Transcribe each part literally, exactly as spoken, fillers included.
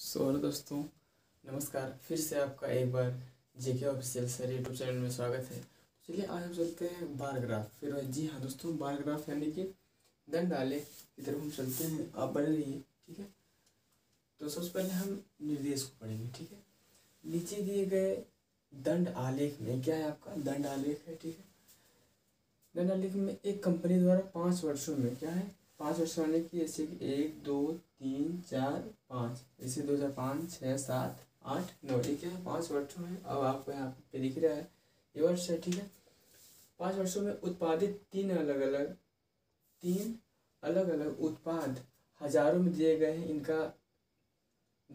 So hello दोस्तों, नमस्कार। फिर से आपका एक बार JK official sir YouTube channel में स्वागत है। चलिए आज हम चलते हैं बारग्राफ। फिर जी हाँ दोस्तों, बारग्राफ यानी कि दंड आलेख की तरफ हम चलते हैं। आप बने रहिए, ठीक है। तो सबसे पहले हम निर्देश को पढ़ेंगे, ठीक है। नीचे दिए गए दंड आलेख में क्या है, आपका दंड आलेख है, ठीक है। दंड आलेख में एक कंपनी द्वारा पाँच वर्षों में क्या है, पाँच वर्ष होने की, जैसे कि एक दो तीन चार पाँच, जैसे दो हज़ार पाँच छः सात आठ नौ, ठीक है। पाँच वर्षों में, अब आपको यहाँ पे दिख रहा है ये वर्ष है, ठीक है। पाँच वर्षों में उत्पादित तीन अलग अलग तीन अलग अलग उत्पाद हजारों में दिए गए हैं। इनका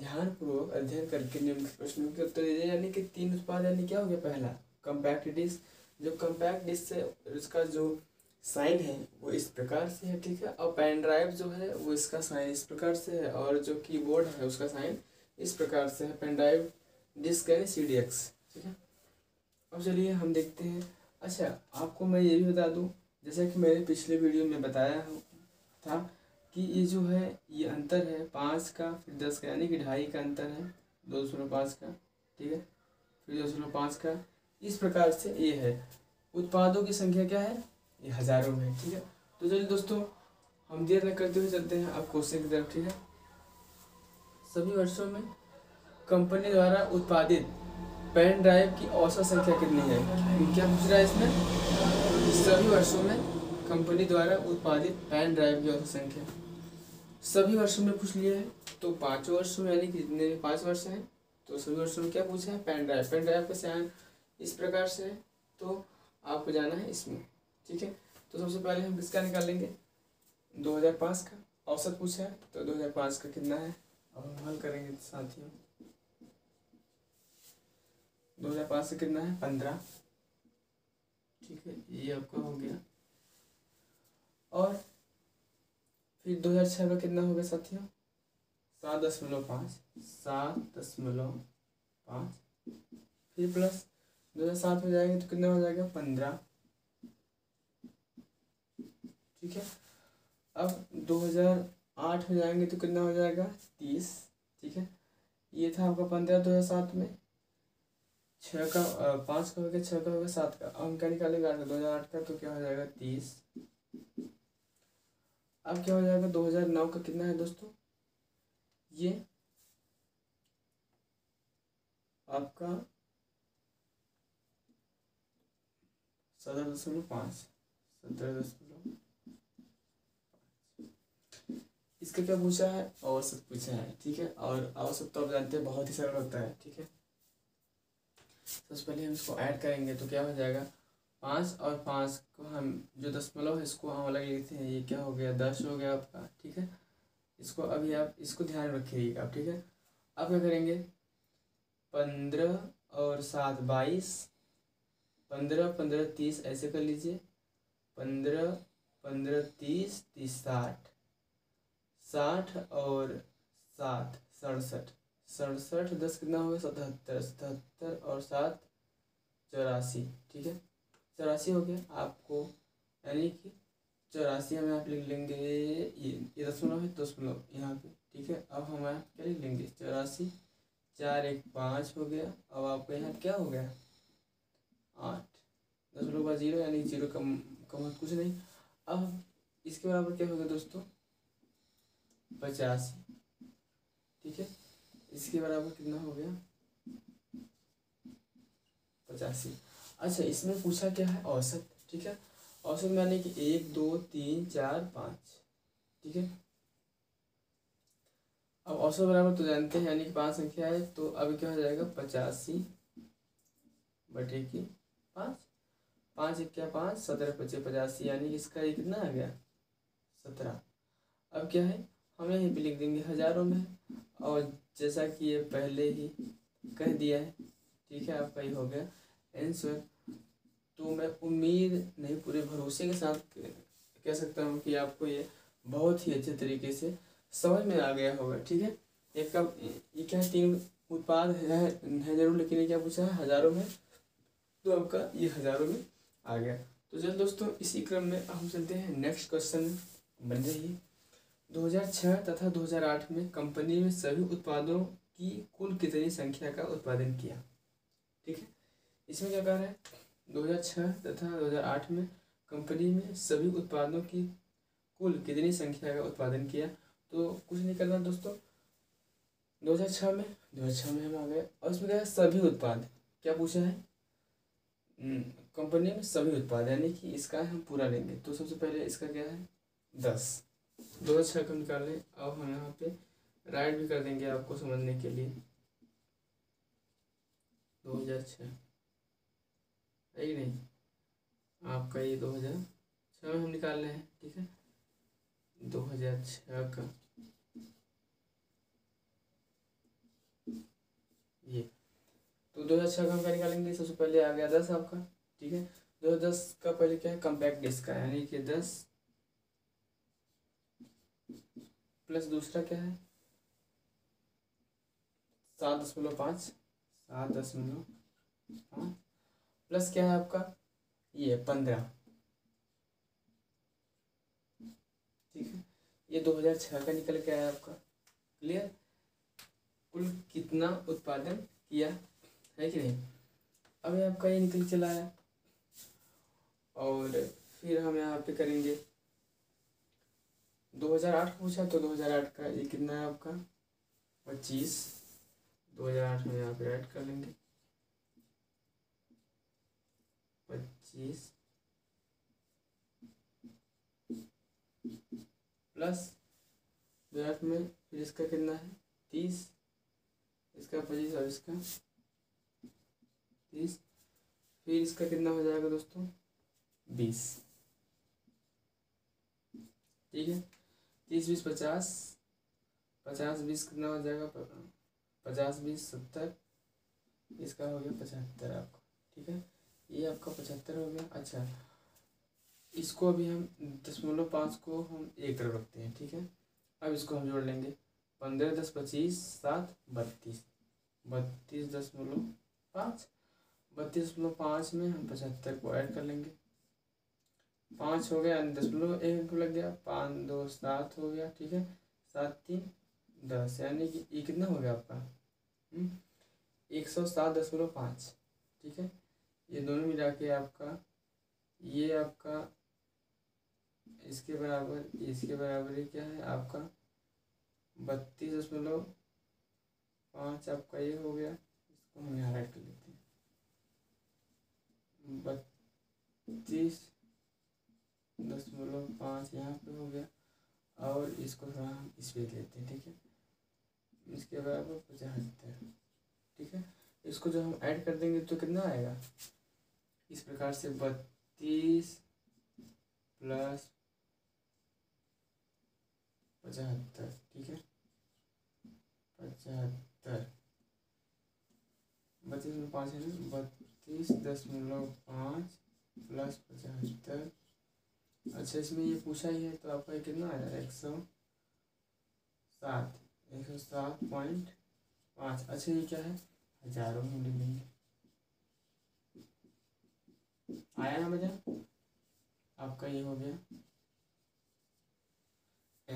ध्यानपूर्वक अध्ययन करके निम्नलिखित प्रश्नों के उत्तर दीजिए। यानी कि तीन उत्पाद यानी क्या हो गया, पहला कम्पैक्ट डिस्क, जो कम्पैक्ट डिस्क है उसका जो साइन है वो इस प्रकार से है, ठीक है। और पेन ड्राइव जो है वो इसका साइन इस प्रकार से है, और जो कीबोर्ड है उसका साइन इस प्रकार से है। पेन ड्राइव डिस्क यानी सी डी एक्स, ठीक है। अब चलिए हम देखते हैं। अच्छा, आपको मैं ये भी बता दूं, जैसा कि मैंने पिछले वीडियो में बताया था कि ये जो है ये अंतर है पाँच का फिर दस का, यानी कि ढाई का अंतर है, दो सौ पाँच का, ठीक है, फिर दो सौ पाँच का, इस प्रकार से ये है। उत्पादों की संख्या क्या है, ये हज़ारों में, ठीक है। तो चलिए दोस्तों, हम देर न करते हुए चलते हैं अब क्वेश्चन की तरफ, ठीक है। सभी वर्षों में कंपनी द्वारा उत्पादित पेन ड्राइव की औसत संख्या कितनी है, क्या पूछ रहा है इसमें। सभी वर्षों में कंपनी द्वारा उत्पादित पेन ड्राइव की औसत संख्या, सभी वर्षों में पूछ लिया है, तो पाँचों वर्षों में यानी कि जितने भी पाँच वर्ष हैं, तो सभी वर्षों में क्या पूछा है, पेन ड्राइव। पेन ड्राइव का साइन इस प्रकार से है, तो आपको जाना है इसमें, ठीक है। तो सबसे पहले हम किसका निकालेंगे, दो हज़ार पाँच का औसत पूछा है, तो दो हज़ार पाँच का कितना है, अब हम हल करेंगे साथियों। दो हज़ार पाँच से कितना है, पंद्रह, ठीक है, ये आपका हो गया। और फिर दो हज़ार छः का कितना होगा साथियों, सात दशमलव पाँच, सात दशमलव पाँच, फिर प्लस दो हज़ार सात में जाएंगे तो कितना हो जाएगा, पंद्रह, ठीक है। अब दो हज़ार आठ हो जाएंगे तो कितना हो जाएगा, तीस, ठीक है। ये था आपका पंद्रह, दो हज़ार सात में छः का पाँच का हो गया, छः का हो गया, सात का, अब हम क्या निकालेंगे, आठ का, दो हज़ार आठ का, तो क्या हो जाएगा, तीस। अब क्या हो जाएगा, दो हज़ार नौ का कितना है दोस्तों, ये आपका सत्रह दशमलव पाँच सत्रह दशमलव इसका क्या पूछा है, औसत पूछा है, ठीक है। और औसत तो आप जानते हैं बहुत ही सरल होता है, ठीक है। सबसे पहले हम इसको ऐड करेंगे तो क्या हो जाएगा, पाँच और पाँच को हम जो दशमलव है इसको हम अलग लेते हैं, ये क्या हो गया, दस हो गया आपका, ठीक है। इसको अभी आप इसको ध्यान रखिएगा आप, ठीक है। अब क्या करेंगे, पंद्रह और सात बाईस, पंद्रह पंद्रह तीस, ऐसे कर लीजिए, पंद्रह पंद्रह तीस तीस साठ, साठ और सात सड़सठ, सड़सठ दस कितना हो गया, सतहत्तर, सतहत्तर और सात चौरासी, ठीक है, चौरासी हो गया आपको, यानी कि चौरासी हम यहाँ पे लिख लेंगे, ये ये दशमलव है, दशमलव यहाँ पे, ठीक है। अब हम यहाँ क्या लिख लेंगे, चौरासी, चार एक पाँच हो गया, अब आपको यहाँ क्या हो गया, आठ, दशमलव का जीरो, यानी जीरो कम कम कुछ नहीं। अब इसके बराबर क्या हो गया दोस्तों, पचासी, ठीक है। इसके बराबर कितना हो गया, पचासी। अच्छा, इसमें पूछा क्या है, औसत, ठीक है। औसत माने कि एक दो तीन चार पाँच, ठीक है। अब औसत बराबर तो जानते हैं, यानी कि पाँच संख्या है, तो अब क्या हो जाएगा, पचासी बटे की पाँच, पाँच एक क्या पाँच, सत्रह पचे पचासी, यानी कि इसका ये कितना आ गया, सत्रह। अब क्या है, हम यहीं पे लिख देंगे हज़ारों में, और जैसा कि ये पहले ही कह दिया है, ठीक है, आपका ये हो गया आंसर। तो मैं उम्मीद नहीं, पूरे भरोसे के साथ कह सकता हूँ कि आपको ये बहुत ही अच्छे तरीके से समझ में आ गया होगा, ठीक है। एक का ये क्या तीन उत्पाद है, है जरूर, लेकिन ये क्या पूछा है, हज़ारों में, तो आपका ये हज़ारों में आ गया। तो चल दोस्तों, इसी क्रम में हम चलते हैं नेक्स्ट क्वेश्चन में, बन रही है। दो हज़ार छह तथा दो हज़ार आठ में कंपनी में सभी उत्पादों की कुल कितनी संख्या का उत्पादन किया। ठीक है, इसमें क्या कह रहा है, दो हज़ार छह तथा दो हज़ार आठ में कंपनी में सभी उत्पादों की कुल कितनी संख्या का उत्पादन किया। तो कुछ नहीं करना दोस्तों, दो हज़ार छह में दो हज़ार छह में हम आ गए और इसमें क्या है, सभी उत्पाद क्या पूछा है, कंपनी में सभी उत्पाद, यानी कि इसका हम पूरा लेंगे। तो सबसे पहले इसका क्या है, दस, दो हज़ार छः को निकाल लें। अब हम यहाँ पे राइट भी कर देंगे आपको समझने के लिए, दो हज़ार छः है नहीं आपका ये, दो हज़ार छः में हम निकाल रहे हैं। ठीक है, दो हज़ार छः का ये, तो दो हज़ार छः का हम क्या निकालेंगे, सबसे पहले आ गया दस आपका। ठीक है, दो हज़ार दस का पहले क्या है, कम्पैक्ट डिस्क का, यानी कि दस प्लस दूसरा क्या है, सात दशमलव पाँच सात दशमलव पाँच प्लस क्या है आपका ये पंद्रह। ठीक है, ये दो हज़ार छः का निकल के आया आपका। क्लियर, कुल कितना उत्पादन किया है कि नहीं। अब ये आपका ये निकल चला आया और फिर हम यहाँ पे करेंगे दो हज़ार आठ पूछा, तो दो हज़ार आठ का ये कितना है आपका पच्चीस, दो हज़ार आठ में यहाँ पे ऐड कर लेंगे पच्चीस प्लस दो हज़ार आठ में फिर इसका कितना है तीस, इसका पच्चीस और इसका तीस, फिर इसका कितना हो जाएगा दोस्तों बीस। ठीक है, तीस बीस पचास, पचास बीस कितना हो जाएगा, पचास बीस सत्तर, इसका हो गया पचहत्तर आपका। ठीक है, ये आपका पचहत्तर हो गया। अच्छा, इसको अभी हम दशमलव पाँच को हम एक तरफ रखते हैं। ठीक है, अब इसको हम जोड़ लेंगे, पंद्रह दस पच्चीस सात बत्तीस, बत्तीस दशमलव पाँच, बत्तीस दशमलव पाँच में हम पचहत्तर को ऐड कर लेंगे, पाँच हो गया दशमलव एक को लग गया, पाँच दो सात हो गया। ठीक है, सात तीन दस, यानी कि ये कितना हो गया आपका एक सौ सात दशमलव पाँच। ठीक है, ये दोनों मिला के आपका ये आपका इसके बराबर, इसके बराबर ही क्या है आपका बत्तीस दशमलव पाँच आपका ये हो गया। इसको हम यहाँ राइट कर लेते हैं, बत्तीस दशमलव पाँच यहाँ पे हो गया और इसको थोड़ा हम इस पर लेते हैं। ठीक है, इसके बराबर पचहत्तर। ठीक है, इसको जब हम ऐड कर देंगे तो कितना आएगा, इस प्रकार से बत्तीस प्लस पचहत्तर। ठीक है, पचहत्तर बत्तीस में पाँच है, बत्तीस दशमलव पाँच प्लस पचहत्तर। अच्छा, इसमें ये पूछा ही है तो आपका कितना आया एक सौ सात, एक सौ सात पॉइंट पाँच। अच्छा, ये क्या है, हजारों में लिख देंगे, आया ना मजा आपका ये हो गया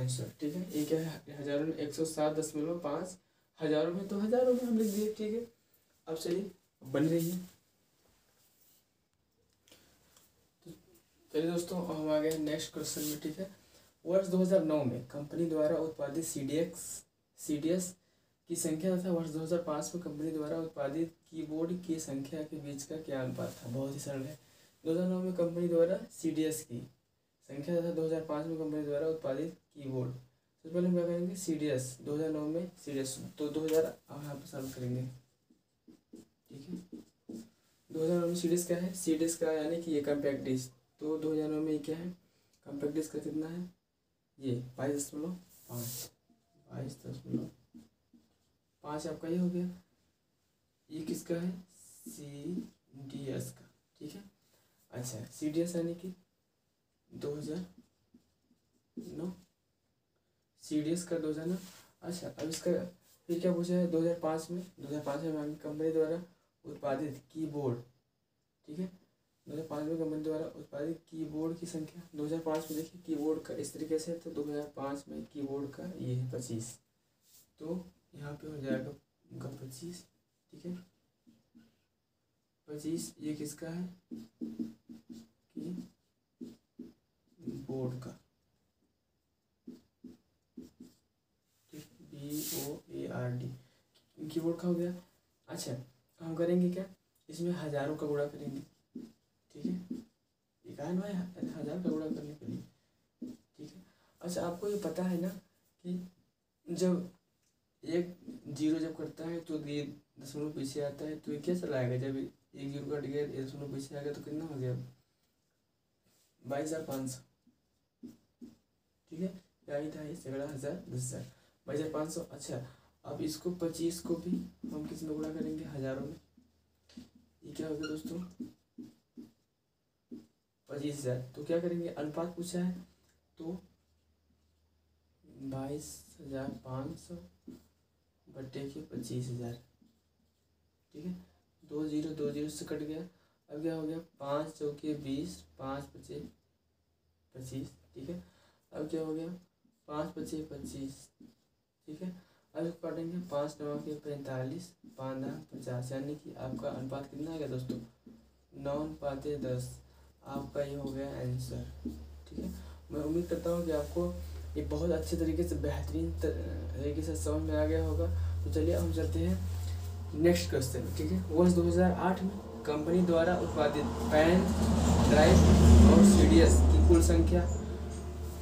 आंसर। ठीक है, ये क्या है, हजारों में एक सौ सात दशमलव पाँच, हजारों में तो हजारों में हम लिख दिए। ठीक है, अब चलिए बन रही है। चलिए दोस्तों, हम आ गए नेक्स्ट क्वेश्चन में। ठीक है, वर्ष दो हज़ार नौ में कंपनी द्वारा उत्पादित सीडीएक्स सीडीएस की संख्या तथा वर्ष दो हज़ार पाँच में कंपनी द्वारा उत्पादित कीबोर्ड की संख्या के बीच का क्या अनुपात था। बहुत ही सरल है, दो हज़ार नौ में कंपनी द्वारा सीडीएस की संख्या तथा दो हज़ार पाँच में कंपनी द्वारा उत्पादित कीबोर्ड। सबसे पहले हम क्या करेंगे, सीडीएस दो हज़ार नौ में सीडीएस, तो दो हज़ार यहाँ पर सॉल्व करेंगे। ठीक है, दो हज़ार नौ में सीडीएस क्या है, सीडीएस का यानी कि ये कम्पैक्ट डिस्क, तो दो हज़ार नौ में क्या है, कम्पैक्ट डिस्क का कितना है ये बाईस दशमलव पाँच, बाईस दशमलव पाँच आपका ये हो गया। ये किसका है, सी डी एस का। ठीक है, अच्छा, सी डी एस यानी कि दो हज़ार नौ सी डी एस का दो हज़ार नौ। अच्छा, अब इसका फिर क्या पूछा है, दो हज़ार पाँच में दो हज़ार पाँच में कंपनी द्वारा उत्पादित कीबोर्ड। ठीक है, दो हज़ार पाँच में कंपनी द्वारा उत्पादित कीबोर्ड की संख्या दो हज़ार पाँच में देखिए कीबोर्ड का इस तरीके से, तो दो हज़ार पाँच में कीबोर्ड का ये है पच्चीस, तो यहाँ पे हो जाएगा उनका पच्चीस, ठीक है। पच्चीस ये किसका है कि बोर्ड का, ठीक, B O A R D keyboard का हो गया। अच्छा हम करेंगे क्या, इसमें हजारों का गुणा करेंगे, ठीक है, इकान भाई हजार का गुणा करने के लिए, ठीक है। अच्छा आपको ये पता है ना कि जब एक जीरो जब कटता है तो ये दशमलव पीछे आता है, तो ये क्या चलाएगा, जब एक जीरो कट गया ये दशमलव पीछे आ गया तो कितना हो गया, बाईस हज़ार पाँच सौ, ठीक है, यानी था ये सगड़ा हज़ार दस हज़ार बाईस हज़ार पाँच सौ। अच्छा अब इसको पच्चीस को भी हम किस में गुणा करेंगे, हज़ारों में, ये क्या होगा दोस्तों पच्चीस हज़ार, तो क्या करेंगे अनुपात पूछा है तो बाईस हज़ार पाँच सौ बटे के पच्चीस हज़ार, ठीक है, दो जीरो दो जीरो से कट गया, अब क्या हो गया पाँच चौके बीस, पाँच पचे पच्चीस, ठीक है, अब क्या हो गया पाँच पचे पच्चीस, ठीक है, अब इसको काटेंगे पाँच नौ के पैंतालीस, पाँच नौ पचास, यानी कि आपका अनुपात कितना आ गया दोस्तों नौ अनुपात दस, आपका ये हो गया आंसर, ठीक है। मैं उम्मीद करता हूँ कि आपको ये बहुत अच्छे तरीके से बेहतरीन तरीके से समझ में आ गया होगा। तो चलिए हम चलते हैं नेक्स्ट क्वेश्चन, ठीक है। वर्ष दो हज़ार आठ में कंपनी द्वारा उत्पादित पेन ड्राइव और सीडीएस की कुल संख्या,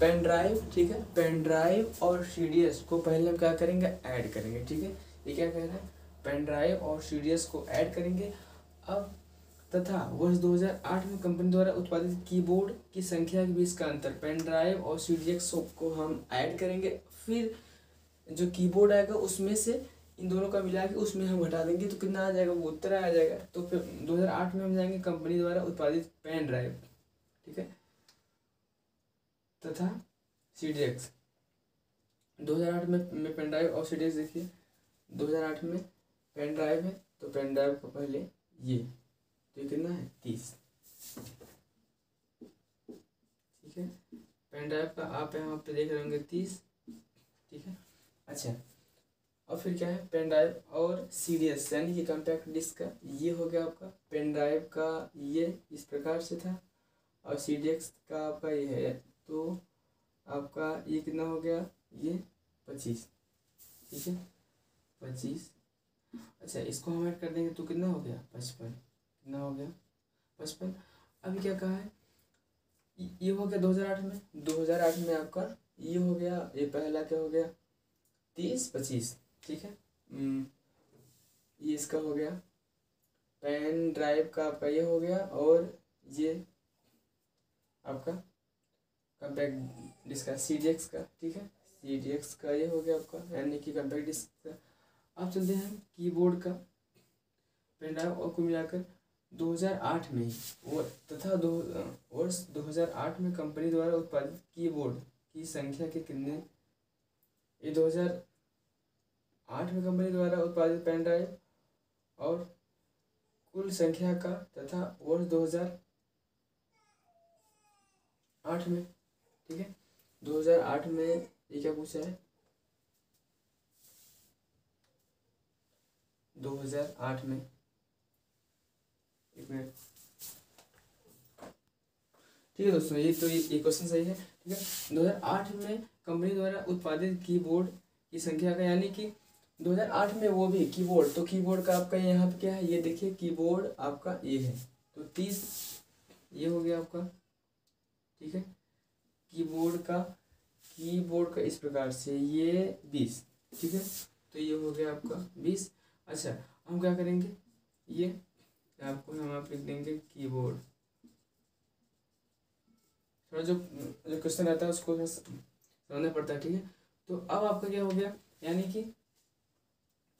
पेन ड्राइव, ठीक है, पेन ड्राइव और सीडीएस को पहले हम क्या करेंगे ऐड करेंगे, ठीक है, ये क्या कह रहा है पेन ड्राइव और सीडीएस को ऐड करेंगे। अब तथा वर्ष दो हज़ार आठ में कंपनी द्वारा उत्पादित कीबोर्ड की संख्या के बीच का अंतर, पेन ड्राइव और सीडीएस को हम ऐड करेंगे, फिर जो कीबोर्ड आएगा उसमें से इन दोनों का मिला के उसमें हम घटा देंगे तो कितना आ जाएगा, वो उत्तर आ जाएगा। तो फिर दो हज़ार आठ में हम जाएंगे कंपनी द्वारा उत्पादित पेन ड्राइव, ठीक है, तथा सीडीएस। दो हज़ार आठ में पेन ड्राइव और सीडीएस, देखिए दो हज़ार आठ में पेन ड्राइव है तो पेन ड्राइव का पहले ये तो कितना है तीस, ठीक है, पेन ड्राइव का आप यहाँ पे देख रहे होंगे तीस, ठीक है। अच्छा और फिर क्या है पेन ड्राइव और सीडीएस यानी कि कॉम्पैक्ट डिस्क का ये हो गया आपका, पेन ड्राइव का ये इस प्रकार से था और सीडीएस का आपका ये है, तो आपका ये कितना हो गया ये पच्चीस, ठीक है पच्चीस। अच्छा इसको हम ऐड कर देंगे तो कितना हो गया पचपन, ना हो गया पचपन। अभी क्या कहा है ये हो गया दो हज़ार आठ में, दो हज़ार आठ में आपका ये हो गया, ये पहला क्या हो गया तीस पच्चीस, ठीक है, ये इसका हो गया पेन ड्राइव का आपका ये हो गया और ये आपका कॉम्पैक्ट डिस्क का सीडीएस का, ठीक है, सीडीएस का ये हो गया आपका यानी कि कॉम्पैक्ट डिस्क का। अब चलते हैं कीबोर्ड का, पेन ड्राइव और को मिलाकर दो हज़ार आठ में वो तथा दो वर्ष दो हज़ार आठ में कंपनी द्वारा उत्पादित कीबोर्ड की संख्या के कितने, ये दो हज़ार आठ में कंपनी द्वारा उत्पादित पेन ड्राइव और कुल संख्या का तथा वर्ष दो हज़ार आठ में, ठीक है, दो हज़ार आठ में ये क्या पूछा है दो हज़ार आठ में, ठीक है दोस्तों, ये तो ये क्वेश्चन सही है, ठीक है। दो हज़ार आठ में कंपनी द्वारा उत्पादित कीबोर्ड की संख्या का यानी कि दो हज़ार आठ में वो भी कीबोर्ड, तो कीबोर्ड का आपका यहाँ पे क्या है ये देखिए कीबोर्ड आपका ये है तो तीस ये हो गया आपका, ठीक है, कीबोर्ड का कीबोर्ड का इस प्रकार से ये बीस, ठीक है, तो ये हो गया आपका बीस। अच्छा हम क्या करेंगे ये आपको हम आप लिख देंगे कीबोर्ड, थोड़ा जो जो क्वेश्चन आता है उसको समझना पड़ता है, ठीक है। तो अब आपका क्या हो गया यानी कि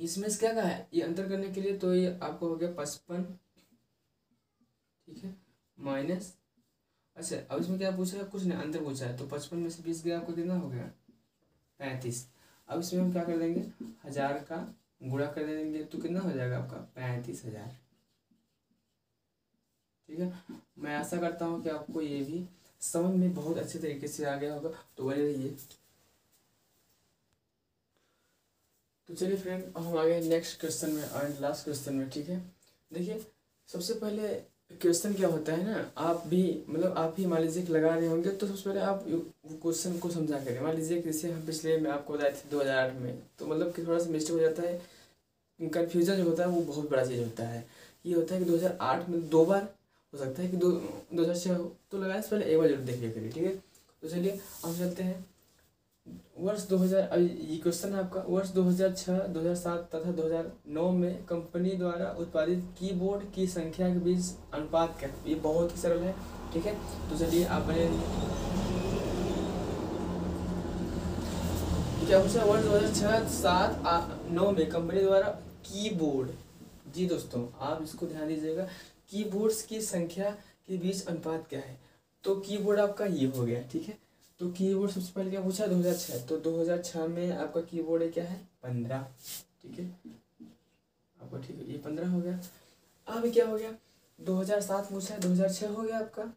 इसमें से क्या कहा है ये अंतर करने के लिए, तो ये आपको हो गया पचपन, ठीक है, माइनस। अच्छा अब इसमें क्या पूछा है, कुछ नहीं अंतर पूछा है, तो पचपन में से बीस गया आपको कितना हो गया पैंतीस। अब इसमें हम क्या कर देंगे हजार का गुणा कर देंगे तो कितना हो जाएगा आपका पैंतीस हजार, ठीक है। मैं आशा करता हूँ कि आपको ये भी समझ में बहुत अच्छे तरीके से आ गया होगा, तो बने रहिए। तो चलिए फ्रेंड, हम आगे नेक्स्ट क्वेश्चन में और लास्ट क्वेश्चन में, ठीक है। देखिए सबसे पहले क्वेश्चन क्या होता है ना, आप भी मतलब आप ही मान लीजिए लगा रहे होंगे, तो सबसे पहले आप क्वेश्चन को समझा करें। मान लीजिए कि जैसे हम पिछले में आपको बताए थे दो हज़ार आठ में, तो मतलब कि थोड़ा सा मिस्टेक हो जाता है, कन्फ्यूजन जो होता है वो बहुत बड़ा चीज़ होता है। ये होता है कि दो हज़ार आठ में दो बार हो सकता है कि दो दो हज़ार छः हो, तो लगाया से पहले एक बार जरूर देखिए करिए, ठीक है। तो चलिए हम चलते हैं वर्ष दो हज़ार, अभी ये क्वेश्चन है आपका, वर्ष दो हज़ार छह, दो हज़ार सात तथा दो हज़ार नौ में कंपनी द्वारा उत्पादित कीबोर्ड की संख्या के बीच अनुपात क्या है। ये बहुत ही सरल है, ठीक है। तो चलिए आप बने रहिए। क्या पूछा, वर्ष दो हज़ार छह, सात, नौ में कंपनी द्वारा कीबोर्ड, जी दोस्तों आप इसको ध्यान दीजिएगा, कीबोर्ड्स की संख्या के बीच अनुपात क्या है। तो कीबोर्ड आपका ये हो गया, ठीक है। तो कीबोर्ड सबसे पहले क्या पूछा, दो हज़ार छह, तो दो हज़ार छह में आपका कीबोर्ड है क्या है पंद्रह, ठीक है आपका, ठीक है ये पंद्रह हो गया। अब क्या हो गया, दो हज़ार सात पूछा है, दो हज़ार छह हो गया आपका,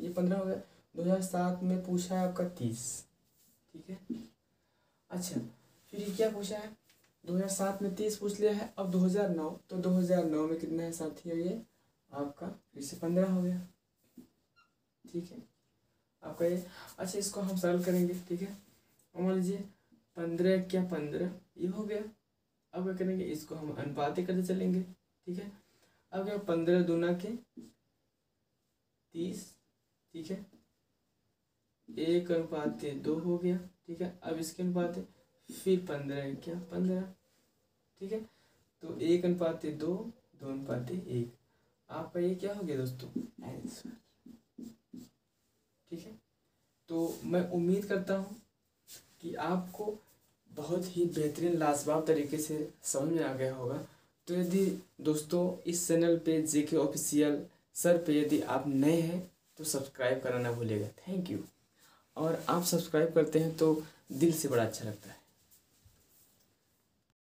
ये पंद्रह हो गया। दो हज़ार सात में पूछा है आपका तीस, ठीक है। अच्छा फिर ये क्या पूछा है, दो हज़ार सात में तीस पूछ लिया है। अब दो हज़ार नौ, तो दो हज़ार नौ में कितना है साथियों, ये आपका फिर से पंद्रह हो गया, ठीक है आपका ये। अच्छा इसको हम सॉल्व करेंगे, ठीक है। मान लीजिए पंद्रह क्या पंद्रह ये हो गया। अब क्या करेंगे, इसको हम अनुपात करते चलेंगे, ठीक है। अब क्या पंद्रह दूना के तीस, ठीक है, एक अनुपात दो हो गया, ठीक है। अब इसके अनुपात फिर पंद्रह क्या पंद्रह, ठीक है, तो एक अनुपात दो, दो अनुपात एक, आपका ये क्या हो गया दोस्तों आंसर, ठीक है। तो मैं उम्मीद करता हूँ कि आपको बहुत ही बेहतरीन लाजवाब तरीके से समझ में आ गया होगा। तो यदि दोस्तों इस चैनल पे जेके ऑफिशियल सर पे यदि आप नए हैं तो सब्सक्राइब करना ना भूलिएगा। Thank you. और आप सब्सक्राइब करते हैं तो दिल से बड़ा अच्छा लगता है।